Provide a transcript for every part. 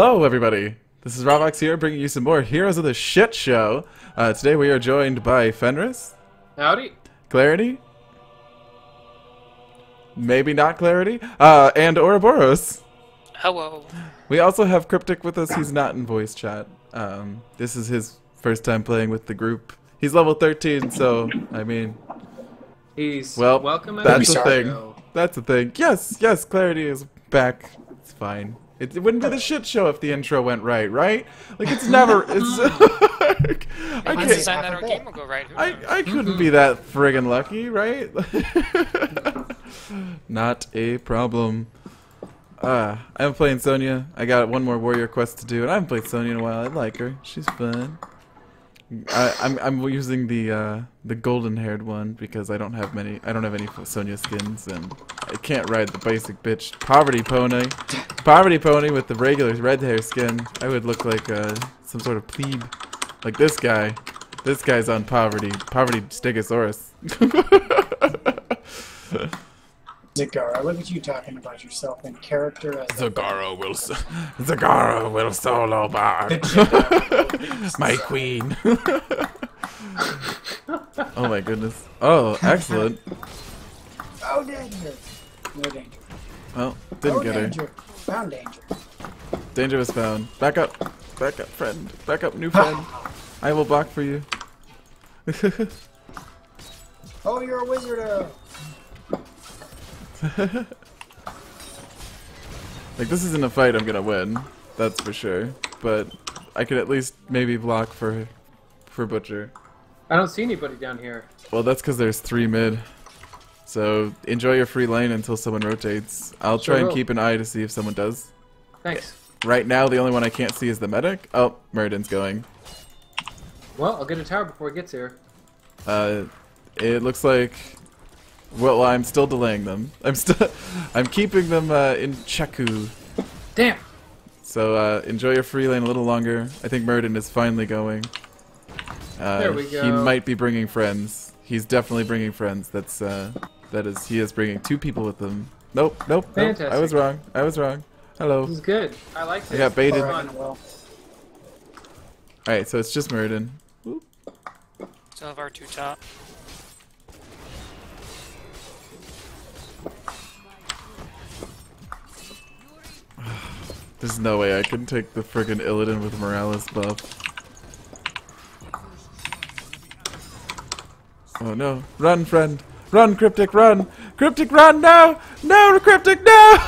Hello, everybody. This is RawVox here, bringing you some more Heroes of the Shit Show. Today we are joined by Fenris. Howdy. Clarity. Maybe not Clarity. And Ouroboros. Hello. We also have Cryptic with us. He's not in voice chat. This is his first time playing with the group. He's level 13, so, I mean... He's well, welcome. That's a thing. Though. That's a thing. Yes, yes, Clarity is back. It's fine. It wouldn't be the shit show if the intro went right, right? Like, it's never... It's, I can't design that our game will go right. I couldn't be that friggin' lucky, right? Not a problem. I'm playing Sonya. I got one more warrior quest to do, and I haven't played Sonya in a while. I like her. She's fun. I'm using the golden-haired one because I don't have any Sonya skins, and I can't ride the basic bitch poverty pony with the regular red hair skin. I would look like some sort of plebe, like this guy. This guy's on poverty stegosaurus. Zagara, look at you talking about yourself in character as Zagara will solo bar. My queen. Oh my goodness. Oh, excellent. Oh, danger. No danger. Well, didn't get danger. Her. Found danger. Danger was found. Back up. Back up, friend. Back up, new friend. I will block for you. Oh, you're a wizardo. Like, this isn't a fight I'm gonna win, that's for sure, but I could at least maybe block for Butcher. I don't see anybody down here. Well, that's because there's 3 mid, so enjoy your free lane until someone rotates. I'll try and keep an eye to see if someone does. Thanks. Right now, the only one I can't see is the medic. Oh, Muradin's going. Well, I'll get a tower before he gets here. It looks like... Well, I'm still delaying them. I'm keeping them in Cheku. Damn. So enjoy your free lane a little longer. I think Muradin is finally going. There we go. He might be bringing friends. He's definitely bringing friends. That's he is bringing 2 people with him. Nope. Fantastic. I was wrong. Hello. This is good. I like this. I got baited. All right, so it's just Muradin. Still have our 2 top. There's no way I can take the friggin' Illidan with Morales buff. Oh no. Run, friend! Run, Cryptic, run! Cryptic, run! No! No, Cryptic, no!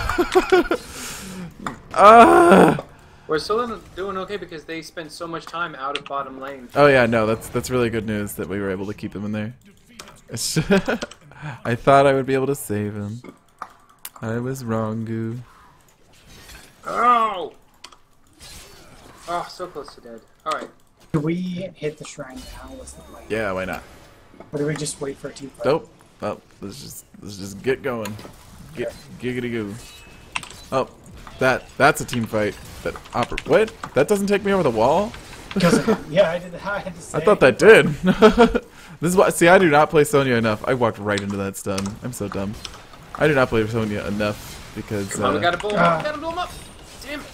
We're still doing okay because they spent so much time out of bottom lane. Oh yeah, no, that's really good news that we were able to keep them in there. I thought I would be able to save him. I was wrong, goo. Oh! Oh, so close to dead. Alright. Do we hit the shrine now? What's the plan? Yeah, why not? Or do we just wait for a team fight? Nope. Oh, let's just get going. Giggity goo. Oh, that's a team fight. That what? That doesn't take me over the wall? Yeah, I had to say. I thought that did. This is why. See, I do not play Sonya enough. I walked right into that stun. I'm so dumb. I do not play Sonya enough because. Come on, we gotta blow him up. Gotta blow him up. Damn it.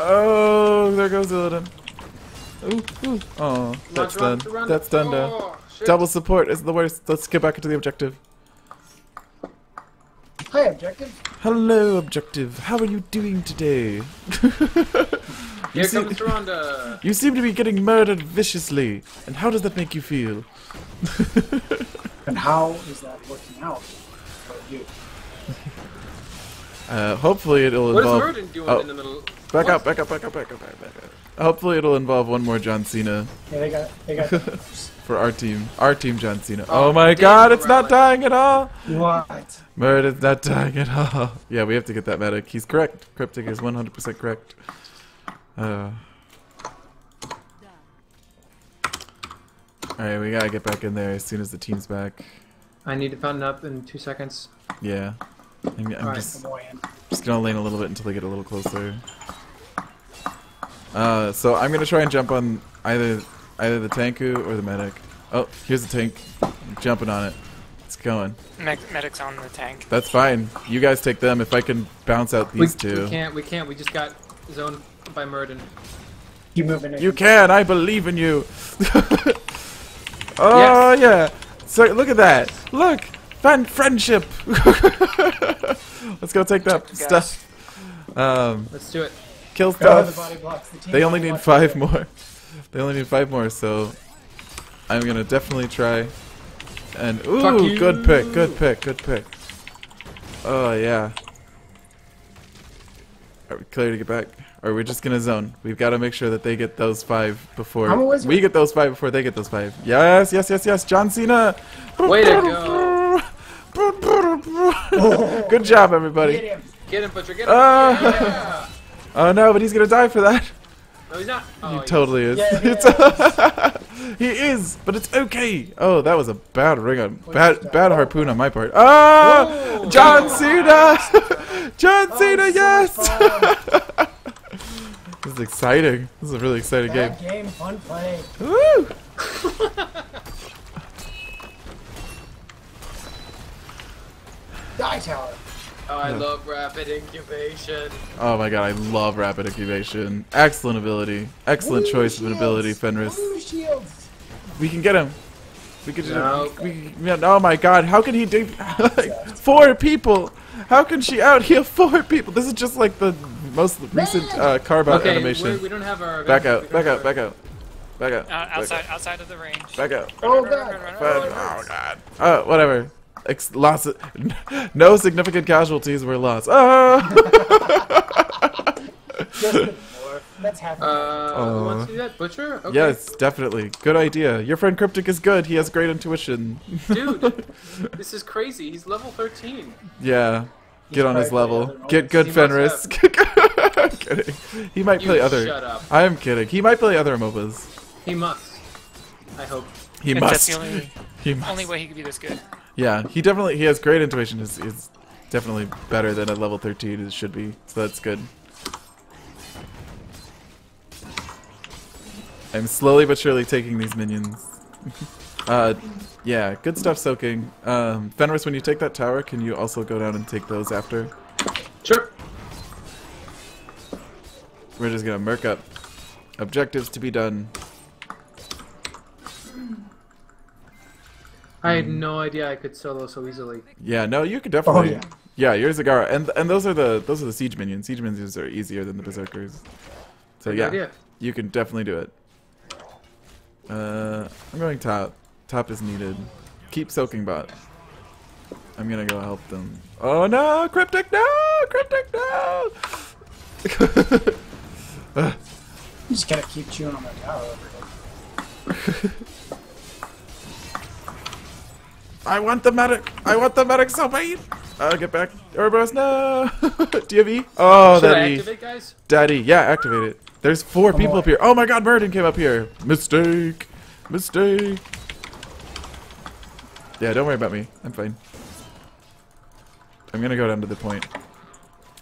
Oh, there goes Illidan. Ooh. Oh, that's done. That's done now. Double support is the worst. Let's get back into the objective. Hi, objective. Hello, objective. How are you doing today? Here comes Ronda. You seem to be getting murdered viciously. And how does that make you feel? And how is that working out for you? Hopefully it'll involve... What is Muradin doing in the middle? Back up. Hopefully it'll involve one more John Cena. Yeah, they got for our team. Our team John Cena. Oh my god, it's not dying at all! What? Muradin's not dying at all. Yeah, we have to get that medic. He's correct. Cryptic is 100% correct. Alright, we gotta get back in there as soon as the team's back. I need to button up in 2 seconds. Yeah. I'm just gonna lane a little bit until they get a little closer. So I'm gonna try and jump on either the Tanku or the medic. Oh, here's the tank. I'm jumping on it. It's going. Medic's on the tank. That's fine. You guys take them. If I can bounce out these two. We can't. We just got zoned by Muradin. You moving in. You can. I believe in you. Oh, yes. Yeah. So look at that. Look. Friendship. Let's go take that stuff. Let's do it. Kill stuff. They only need 5 more. They only need 5 more, so I'm going to definitely try. And ooh, good pick, good pick, good pick. Oh, yeah. Are we clear to get back? Or are we just going to zone? We've got to make sure that they get those 5 before we get those 5 before they get those 5. Yes, yes, yes, yes. John Cena. Way to go. Good job, everybody. Get him. Get him, Butcher. Get him. Yeah. Oh, no, but he's going to die for that. No, he's not. Oh, he totally is. Yeah. He is, but it's okay. Oh, that was a bad ring on bad harpoon on my part. Ah, oh, John Cena. John Cena, yes. So this is exciting. This is a really exciting game. Fun play. Woo! Die tower. Oh, I love rapid incubation. Oh my god, I love rapid incubation. Excellent ability. Excellent choice of an ability, Fenris. We can get him. We can just. Oh my god, how can he do. Like, 4 people! How can she out heal 4 people? This is just like the most recent carve out animation. We don't have our back out, back out, back out. Back out. Outside of the range. Back out. Oh god. Oh god. Oh, whatever. Lots of, no significant casualties were lost. Ah! That's happening. Who wants to do that? Butcher? Okay. Yes, definitely. Good idea. Your friend Cryptic is good. He has great intuition. Dude, this is crazy. He's level 13. Yeah. Get on his level. Get good, Fenris. I'm kidding. He might play other. Shut up. I am kidding. He might play other MOBAs. He must. I hope. He must. That's the only, only way he could be this good. Yeah, he definitely has great intuition. Is definitely better than at level 13 it should be, so that's good. I'm slowly but surely taking these minions. Yeah, good stuff soaking. Fenris, when you take that tower, can you also go down and take those after? Sure. We're just gonna merc up. Objectives to be done. I had no idea I could solo so easily. Yeah, no, you could definitely. Oh, yeah. You're Zagara, and those are the siege minions. Siege minions are easier than the berserkers. So yeah, you can definitely do it. I'm going top. Top is needed. Keep soaking bot. I'm gonna go help them. Oh no, Cryptic! No, Cryptic! No! You just gotta keep chewing on my tower every day. I want the medic! I want the medic so bad! Get back. Ouroboros, no! Do you have E? Oh, should that E. Activate, guys? Daddy, yeah, activate it. There's 4 people up here. Oh my god, Muradin came up here! Mistake! Mistake! Yeah, don't worry about me. I'm fine. I'm gonna go down to the point.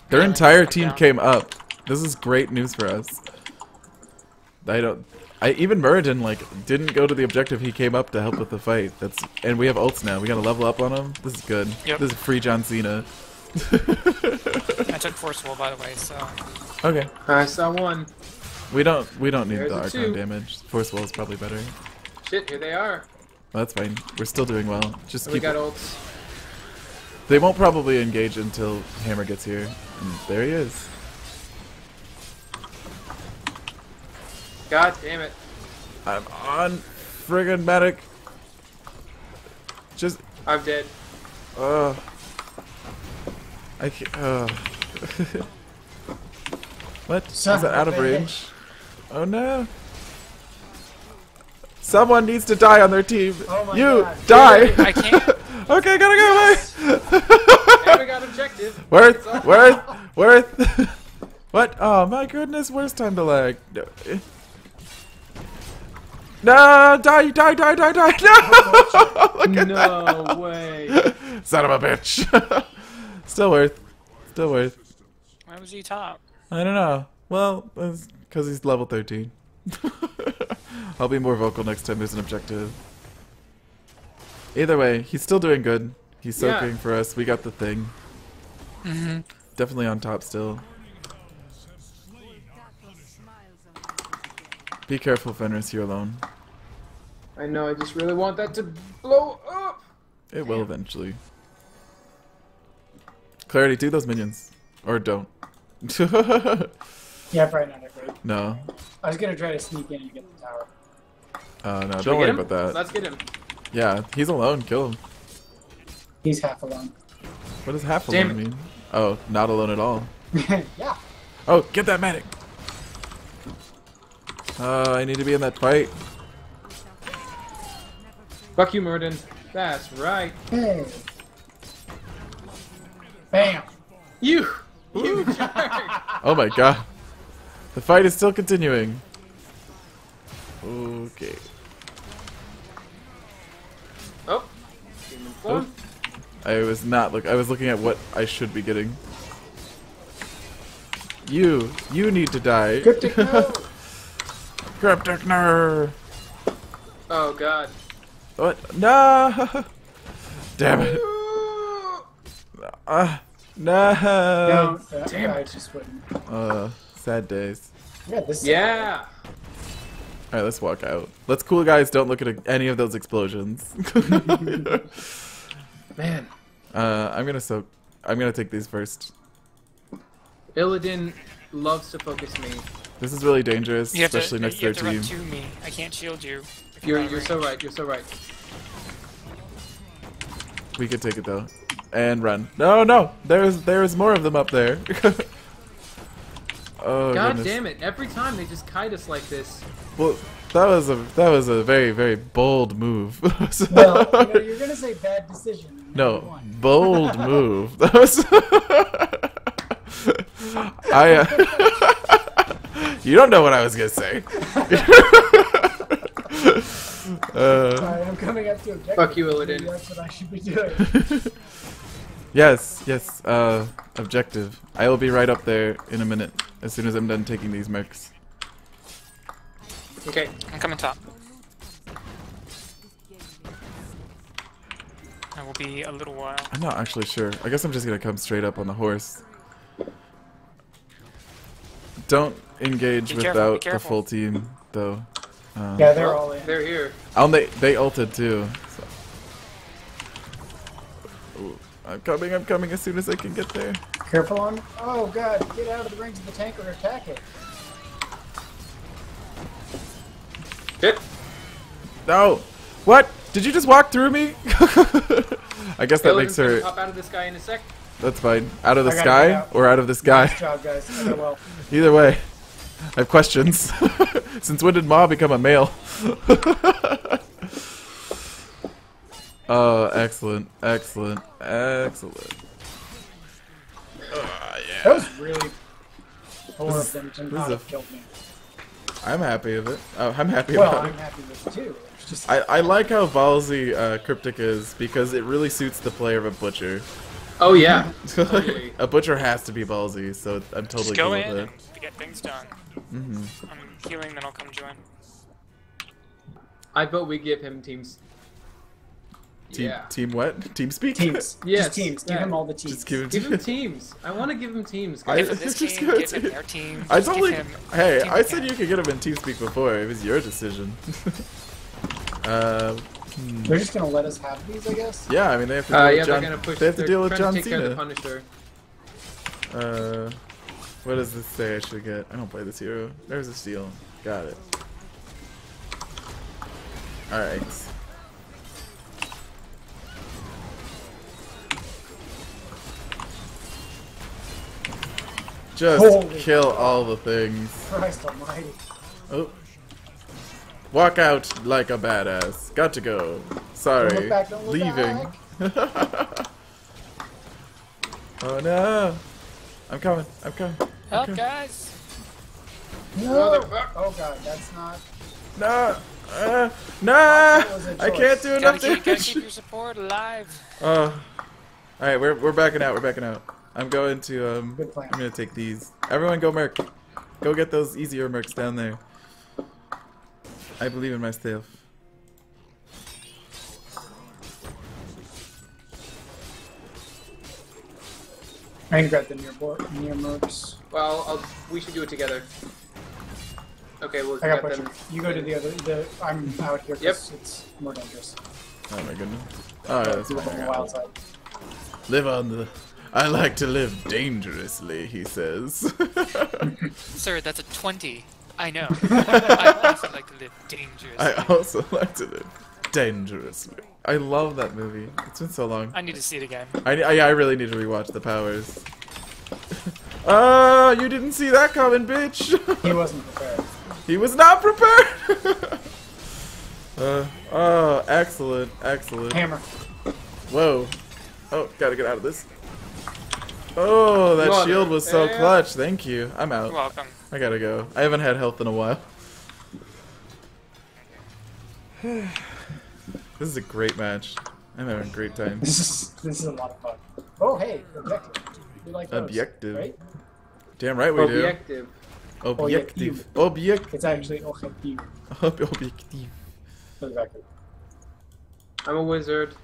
Their entire team came up. This is great news for us. Even Muradin, like, didn't go to the objective. He came up to help with the fight. And we have ults now. We gotta level up on him. This is good. Yep. This is free John Cena. I took Force Wall, by the way, so... Okay. I saw 1. We don't need the Archon damage. Force Wall is probably better. Shit, here they are. Well, that's fine. We're still doing well. Just keep... We got ults. They won't probably engage until Hammer gets here. And there he is. God damn it. I'm on friggin' medic. I'm dead. I can't. What? Is that out of range? Oh no. Someone needs to die on their team. Oh my God. Die! I can't. Okay, gotta go. Yes. And we got objective. Worth. What? Oh my goodness, worst time to lag. No. No! Die! Die! Die! Die! Die! No! Look at that. No way! Son of a bitch! Still worth. Why was he top? I don't know. Well, because he's level 13. I'll be more vocal next time there's an objective. Either way, he's still doing good. He's soaking for us. We got the thing. Mm-hmm. Definitely on top still. Be careful, Fenris. You're alone. I know. I just really want that to blow up. It will eventually. Clarity, do those minions. Or don't. Yeah, probably not a great. No. I was going to try to sneak in and get the tower. No, don't worry about that. Let's get him. Yeah, he's alone. Kill him. He's half alone. What does half alone mean? Oh, not alone at all. Yeah. Oh, get that medic. I need to be in that fight. Fuck you, Muradin. That's right. Hey. Bam. You jerk. Oh my god. The fight is still continuing. Okay. Oh. Oh. I was not looking at what I should be getting. You need to die. Cryptic no. Cryptic no. Oh god. What? No. Damn it. No. Damn it. I just wouldn't. Sad days. Yeah. Yeah. All right, let's walk out. Let's cool guys. Don't look at any of those explosions. Man, I'm gonna take these first. Illidan loves to focus me. This is really dangerous, especially next to their team. You have to run to me. I can't shield you. You're so right. You're so right. We could take it though, and run. No, there is more of them up there. Oh, God damn it! Every time they just kite us like this. Well, that was a very, very bold move. So, well, you know, you're gonna say bad decision. No, bold move. That was. You don't know what I was gonna say. Sorry, I'm coming up to objective. Fuck you, Illidan. That's what I should be doing. Yes. Objective. I will be right up there in a minute. As soon as I'm done taking these mercs. Okay, I'm coming top. I will be a little while. I'm not actually sure. I guess I'm just gonna come straight up on the horse. Don't engage without the full team, though. Yeah, they're all in. They're here. Oh, they ulted too. So. Ooh, I'm coming as soon as I can get there. Careful on. Oh god, get out of the range of the tank or attack it. Hit. No. What? Did you just walk through me? I guess that makes her. Pop out of the sky in a sec. That's fine. Out of the sky or out of the sky. Nice job, guys. Oh, well. Either way, I have questions. Since when did Ma become a male? Oh, excellent. Yeah. That was really. This killed me. I'm happy with it. I'm happy with it too. Just... I like how ballsy Cryptic is because it really suits the player of a butcher. Oh yeah. Totally. A butcher has to be ballsy, so I'm totally just cool with it. To get things done. Mm-hmm. I'm healing, then I'll come join. I bet we give him teams. Team what? Team speak? Teams. Yes. Just teams. Give him all the teams. Just give him teams. I want to give him teams. Guys. Give him teams. I totally. Hey, I said you could get him in TeamSpeak before. It was your decision. They're just gonna let us have these, I guess. Yeah, I mean they have to. They have to deal with John Cena. What does this say I should get? I don't play this hero. There's a steal. Got it. All right. Just kill all the things. Christ almighty. Oh. Walk out like a badass. Got to go. Sorry. Don't look back, don't look back. Oh no. I'm coming. Help, guys. No. Oh god, that's not. No. No. I can't do enough damage. Gotta keep your support alive. Alright, we're backing out. I'm going to, I'm going to take these. Everyone go merc. Go get those easier mercs down there. I believe in myself. I can grab the near mercs. Well, we should do it together. Okay, we'll grab them. You go to the other. I'm out here because it's more dangerous. Oh my goodness. Oh, that's on the wild side. Live on the. I like to live dangerously, he says. Sir, that's a 20. I know. I also like to live dangerously. I also like to live dangerously. I love that movie. It's been so long. I need to see it again. I really need to rewatch The Powers. You didn't see that coming, bitch! He wasn't prepared. He was not prepared! Oh, excellent, excellent. Hammer. Whoa. Oh, gotta get out of this. Oh, that shield was so clutch. Thank you. I'm out. You're welcome. I gotta go. I haven't had health in a while. This is a great match. I'm having a great time. This is a lot of fun. Oh, hey, objective. You like those, objective. Right? Damn right we objective. Do. Objective. Objective. Objective. It's actually objective. Objective. Exactly. I'm a wizard.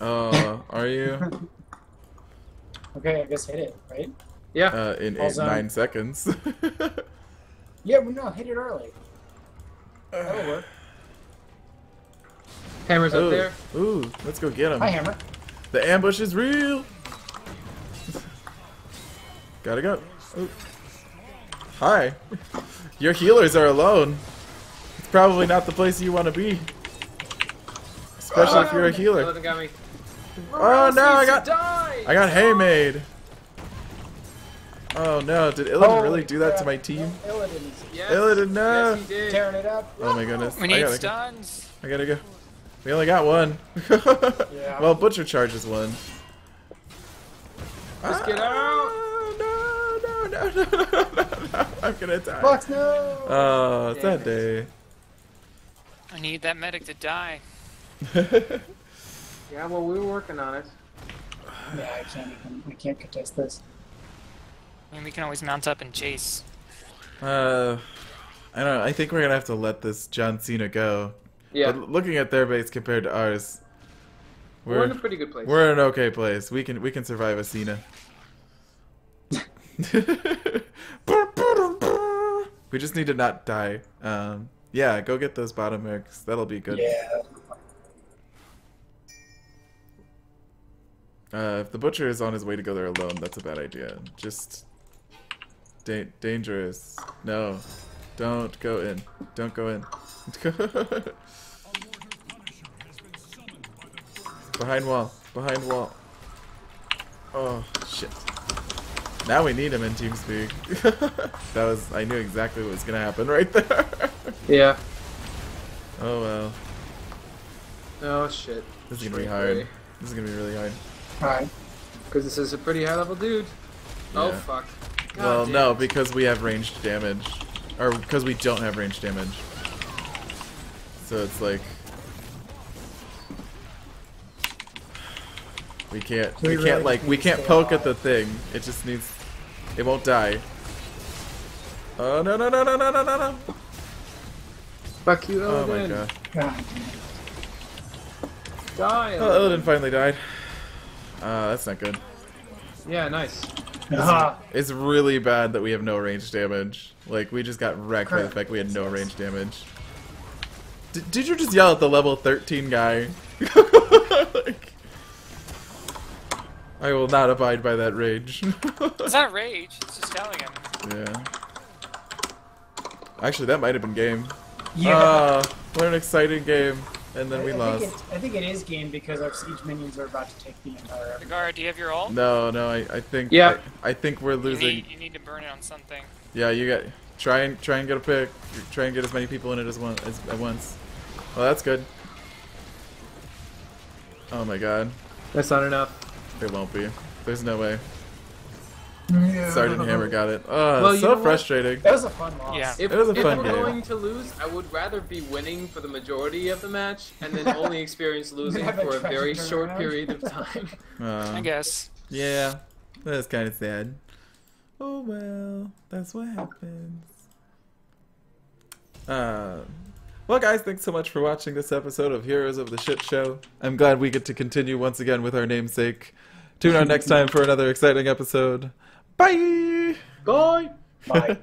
Are you? Okay, I guess hit it, right? Yeah. In 9 seconds. Yeah, but no, hit it early. That'll work. Hammer's up there. Ooh, let's go get him. Hi, Hammer. The ambush is real. Gotta go. Ooh. Hi. Your healers are alone. It's probably not the place you want to be. Especially if you're a healer. Oh no, I got hay-made. Oh no, did Illidan really do that to my team? Illidan, no. Yes, he did. Tearing it up. Oh my goodness. We need stuns. I gotta go. We only got one. Yeah. Well, Butcher charges one. Let's get out. No, I'm gonna die. Fox, no. Oh, it's that day. I need that medic to die. Yeah, well, we were working on it. Yeah, we can't contest this. I mean, we can always mount up and chase. I don't know. I think we're gonna have to let this John Cena go. Yeah. But looking at their base compared to ours, we're in a pretty good place. We're in an okay place. We can survive a Cena. We just need to not die. Yeah, go get those bottom mercs. That'll be good. Yeah. If the Butcher is on his way to go there alone, that's a bad idea. Just dangerous. No, don't go in. Don't go in. Behind wall. Behind wall. Oh shit. Now we need him in TeamSpeak. That was, I knew exactly what was gonna happen right there. Yeah. Oh well. Oh shit. This is gonna be hard. This is gonna be really hard. Alright. Because this is a pretty high level dude. Yeah. Oh fuck. God well, damn. No, because we have ranged damage. Or because we don't have ranged damage. So it's like. We can't poke at the thing. It just needs, it won't die. Oh no. Fuck you, Illidan. Oh my god. Die. Oh, Illidan finally died. That's not good. Yeah, nice. It's really bad that we have no range damage. Like we just got wrecked by the fact we had no range damage. Did you just yell at the level 13 guy? Like, I will not abide by that rage. It's not rage, it's just telling him. Yeah. Actually, that might have been game. Yeah. What an exciting game. And then we lost. I think it is game because our Siege Minions are about to take the entire... Zagara, do you have your ult? No, I think... Yeah. I think we're losing... You need to burn it on something. Yeah, you got... Try and get a pick. Try and get as many people in it at once. Well, that's good. Oh my god. That's not enough. It won't be. There's no way. Yeah. Sergeant Hammer got it. Oh, well, so frustrating. That was a fun loss. Yeah. If we're going to lose, I would rather be winning for the majority of the match and then only experience losing for a very short period of time. I guess. Yeah. That's kind of sad. Oh, well. That's what happens. Well, guys, thanks so much for watching this episode of Heroes of the Shit Show. I'm glad we get to continue once again with our namesake, Tune in next time for another exciting episode. Bye. Bye. Bye.